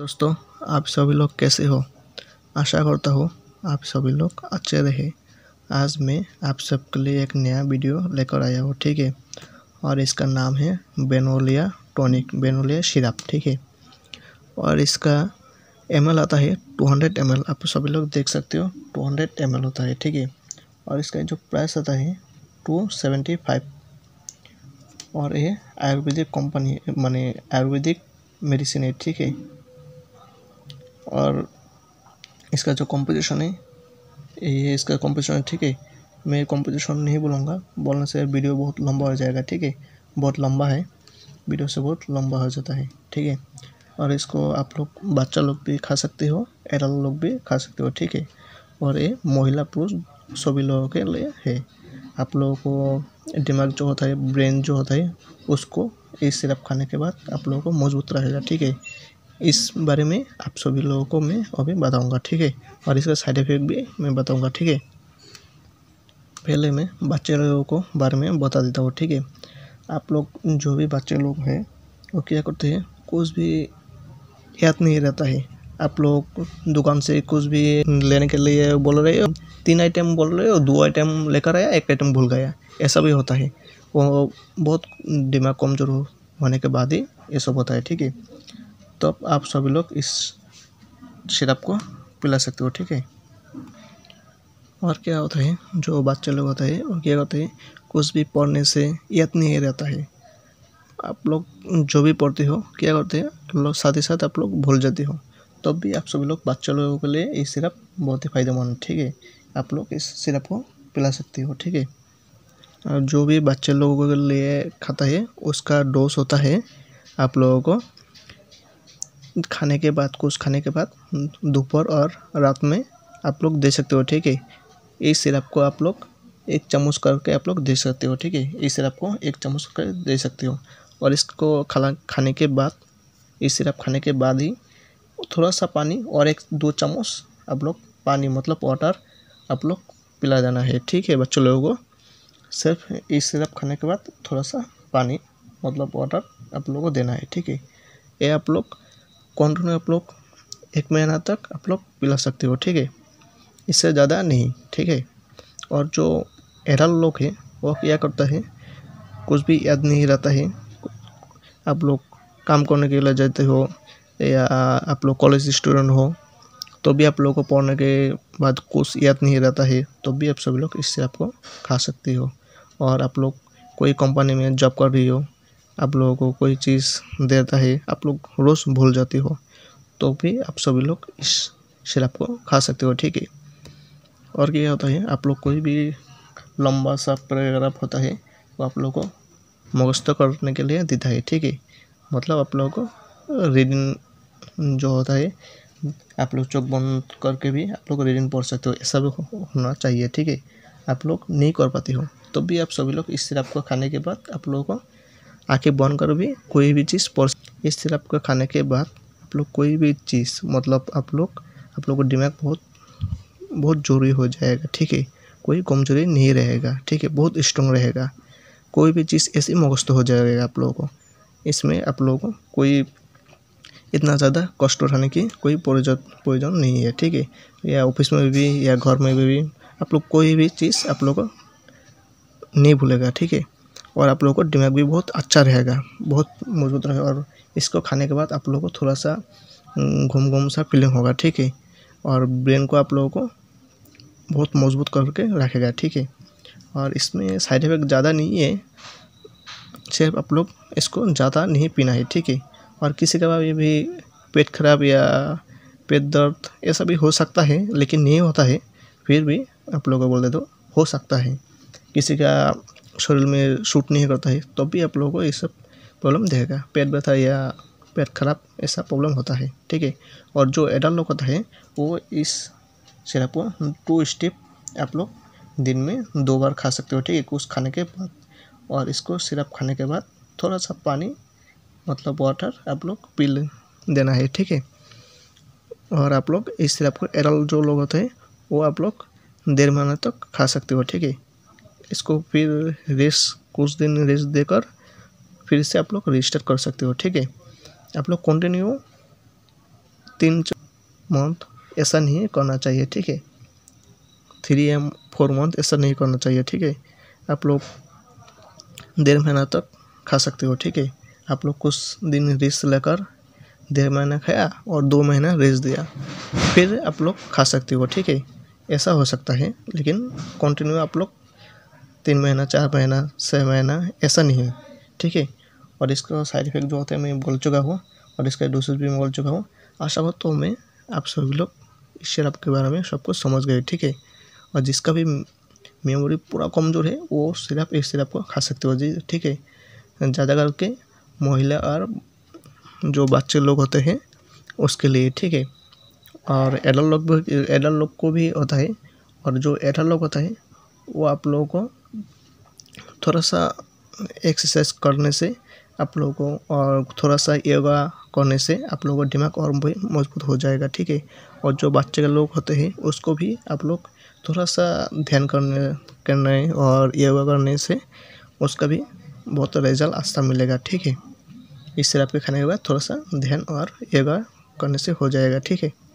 दोस्तों, आप सभी लोग कैसे हो? आशा करता हूँ आप सभी लोग अच्छे रहे। आज मैं आप सबके लिए एक नया वीडियो लेकर आया हूँ, ठीक है। और इसका नाम है बेनोलिया टॉनिक, बेनोलिया सिराप, ठीक है। और इसका ml आता है 200 ml, आप सभी लोग देख सकते हो 200 ml होता है, ठीक है। और इसका जो प्राइस आता है 275। और ये आयुर्वेदिक कंपनी माने आयुर्वेदिक मेडिसिन है, ठीक है। और इसका जो कॉम्पोजिशन है ये इसका कॉम्पोजिशन है, ठीक है। मैं कॉम्पोजिशन नहीं बोलूँगा, बोलने से वीडियो बहुत लंबा हो जाएगा, ठीक है। बहुत लंबा है, वीडियो से बहुत लंबा हो जाता है, ठीक है। और इसको आप लोग बच्चा लोग भी खा सकते हो, एडल्ट लोग भी खा सकते हो, ठीक है। और ये महिला पुरुष सभी लोगों के लिए है। आप लोगों को दिमाग जो होता है, ब्रेन जो होता है, उसको इस सिरप खाने के बाद आप लोगों को मजबूत रहेगा, ठीक है। इस बारे में आप सभी लोगों को मैं अभी बताऊंगा, ठीक है। और इसका साइड इफेक्ट भी मैं बताऊंगा, ठीक है। पहले मैं बच्चे लोगों को बारे में बता देता हूँ, ठीक है। आप लोग जो भी बच्चे लोग हैं वो क्या करते हैं, कुछ भी याद नहीं रहता है। आप लोग दुकान से कुछ भी लेने के लिए बोल रहे हो, 3 आइटम बोल रहे हो, 2 आइटम लेकर आया, 1 आइटम भूल गया, ऐसा भी होता है। वो बहुत दिमाग कमज़ोर होने के बाद ही ये सब होता है, ठीक है। तो आप सभी लोग इस सिरप को पिला सकते हो, ठीक है। और क्या होता है, जो बच्चे लोग होता है वो क्या करते हैं, कुछ भी पढ़ने से याद नहीं रहता है। आप लोग जो भी पढ़ते हो क्या करते हैं, लोग साथ ही साथ आप लोग भूल जाते हो। तब भी आप सभी लोग बच्चे लोगों के लिए ये सिरप बहुत ही फ़ायदेमंद, ठीक है। आप लोग इस सिरप को पिला सकते हो, ठीक है। और जो भी बच्चे लोगों के लिए खाता है उसका डोज होता है, आप लोगों को खाने के बाद, कुछ खाने के बाद दोपहर और रात में आप लोग दे सकते हो, ठीक है। इस सिरप को आप लोग 1 चम्मच करके आप लोग दे सकते हो, ठीक है। इस सिरप को 1 चम्मच कर दे सकते हो। और इसको खाने के बाद, इस सिरप खाने के बाद ही थोड़ा सा पानी और 1-2 चम्मच आप लोग पानी मतलब वाटर आप लोग पिला देना है, ठीक है। बच्चों लोगों को सिर्फ इस सिरप खाने के बाद थोड़ा सा पानी मतलब वाटर आप लोगों को देना है, ठीक है। ये आप लोग कंटिन्यू आप लोग 1 महीना तक आप लोग पिला सकते हो, ठीक है। इससे ज़्यादा नहीं, ठीक है। और जो एडल्ट लोग हैं वो क्या करता है, कुछ भी याद नहीं रहता है। आप लोग काम करने के लिए जाते हो या आप लोग कॉलेज स्टूडेंट हो, तो भी आप लोगों को पढ़ने के बाद कुछ याद नहीं रहता है, तो भी आप सभी लोग इससे आपको खा सकते हो। और आप लोग कोई कंपनी में जॉब कर रही हो, आप लोगों को कोई चीज़ देता है, आप लोग रोज़ भूल जाते हो, तो भी आप सभी लोग इस सिरप को खा सकते हो, ठीक है। और क्या होता है, आप लोग कोई भी लंबा सा पैराग्राफ होता है वो आप लोगों को मुखस्त करने के लिए देता है, ठीक है। मतलब आप लोगों को रीडिंग जो होता है, आप लोग चोक बंद करके भी आप लोग रीडिंग पढ़ सकते हो, ऐसा भी होना चाहिए, ठीक है। आप लोग नहीं कर पाते हो तो भी आप सभी लोग इस सिरप को खाने के बाद आप लोगों को आंखें बंद कर भी कोई भी चीज़ पढ़। इस सिरप को खाने के बाद आप लोग कोई भी चीज़ मतलब आप लोग का दिमाग बहुत ज़रूरी हो जाएगा, ठीक है। कोई कमजोरी नहीं रहेगा, ठीक है। बहुत स्ट्रॉन्ग रहेगा, कोई भी चीज़ ऐसी मुखस्त हो जाएगा आप लोगों को। इसमें आप लोगों को कोई इतना ज़्यादा कष्ट उठाने की कोई प्रयोजन नहीं है, ठीक है। या ऑफिस में भी या घर में भी आप लोग कोई भी चीज़ आप लोगों को नहीं भूलेगा, ठीक है। और आप लोगों को दिमाग भी बहुत अच्छा रहेगा, बहुत मजबूत रहेगा। और इसको खाने के बाद आप लोगों को थोड़ा सा घूम सा फीलिंग होगा, ठीक है। और ब्रेन को आप लोगों को बहुत मजबूत करके रखेगा, ठीक है। और इसमें साइड इफेक्ट ज़्यादा नहीं है, सिर्फ आप लोग इसको ज़्यादा नहीं पीना है, ठीक है। और किसी का भी पेट खराब या पेट दर्द ऐसा भी हो सकता है, लेकिन नहीं होता है, फिर भी आप लोगों को बोल दे तो हो सकता है। किसी का शरीर में शूट नहीं करता है, तो भी आप लोगों को ये सब प्रॉब्लम देगा, पेट व्यथा या पेट खराब ऐसा प्रॉब्लम होता है, ठीक है। और जो एडल्ट लोग होता है वो इस सिरप को 2 स्टेप आप लोग दिन में 2 बार खा सकते हो, ठीक है। कुछ खाने के बाद और इसको सिरप खाने के बाद थोड़ा सा पानी मतलब वाटर आप लोग पी देना है, ठीक है। और आप लोग इस सिरप को एडल्ट जो लोग होते हैं वो आप लोग 1.5 महीना तक खा सकते हो, ठीक है। इसको फिर रेस्ट, कुछ दिन रेस्ट देकर फिर से आप लोग रिस्टार्ट कर सकते हो, ठीक है। आप लोग कंटिन्यू 3-4 मंथ ऐसा नहीं करना चाहिए, ठीक है। 3-4 मंथ ऐसा नहीं करना चाहिए, ठीक है। आप लोग 1.5 महीना तक खा सकते हो, ठीक है। आप लोग कुछ दिन रेस्ट लेकर 1.5 महीना खाया और 2 महीना रेस्ट दिया, फिर आप लोग खा सकते हो, ठीक है। ऐसा हो सकता है, लेकिन कंटिन्यू आप लोग 3 महीना 4 महीना 6 महीना ऐसा नहीं है, ठीक है। और इसका साइड इफेक्ट जो होता है मैं बोल चुका हूँ और इसका डोसेज भी मैं बोल चुका हूँ। आशा करता हूँ मैं आप सभी लोग इस सिरप के बारे में सब कुछ समझ गए, ठीक है। और जिसका भी मेमोरी पूरा कमज़ोर है वो सिरप इस सिरप को खा सकते हो जी, ठीक है। ज़्यादा करके महिला और जो बच्चे लोग होते हैं उसके लिए, ठीक है। और एडल्ट लोग को भी होता है, और जो एडल्ट लोग होता है वो आप लोगों को थोड़ा सा एक्सरसाइज करने से आप लोगों को और थोड़ा सा योगा करने से आप लोगों का दिमाग और भी मजबूत हो जाएगा, ठीक है। और जो बच्चे के लोग होते हैं उसको भी आप लोग थोड़ा सा ध्यान करने और योगा करने से उसका भी बहुत रिजल्ट अच्छा मिलेगा, ठीक है। इस सिरप के खाने के बाद थोड़ा सा ध्यान और योगा करने से हो जाएगा, ठीक है।